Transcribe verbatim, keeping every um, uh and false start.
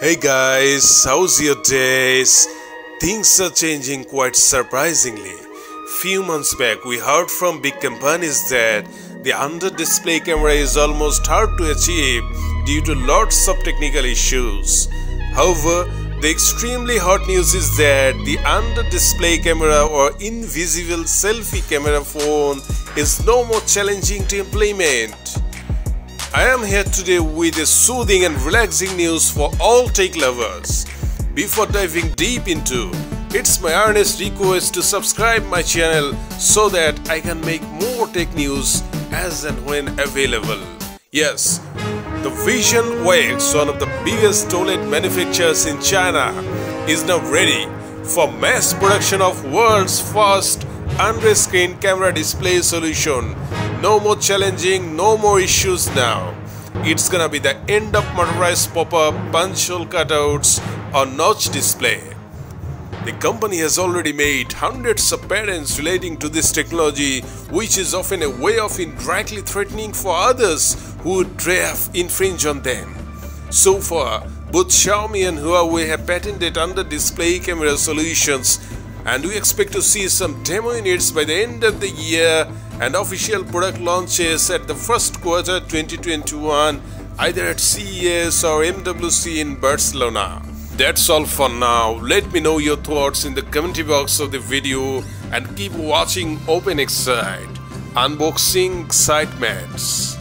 Hey guys, how's your days? Things are changing quite surprisingly. Few months back we heard from big companies that the under display camera is almost hard to achieve due to lots of technical issues. However, the extremely hot news is that the under display camera or invisible selfie camera phone is no more challenging to implement. I am here today with a soothing and relaxing news for all tech lovers. Before diving deep into, it's my earnest request to subscribe my channel so that I can make more tech news as and when available. Yes, the Visionox, one of the biggest OLED manufacturers in China, is now ready for mass production of world's first under-screen camera display solution. No more challenging, no more issues now. It's gonna be the end of motorized pop-up, punch hole cutouts or notch display. The company has already made hundreds of patents relating to this technology, which is often a way of indirectly threatening for others who would dare infringe on them. So far, both Xiaomi and Huawei have patented under-display camera solutions, and we expect to see some demo units by the end of the year and official product launches at the first quarter twenty twenty-one, either at C E S or M W C in Barcelona. That's all for now. Let me know your thoughts in the comment box of the video and keep watching OpenXcite, unboxing excitements.